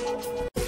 You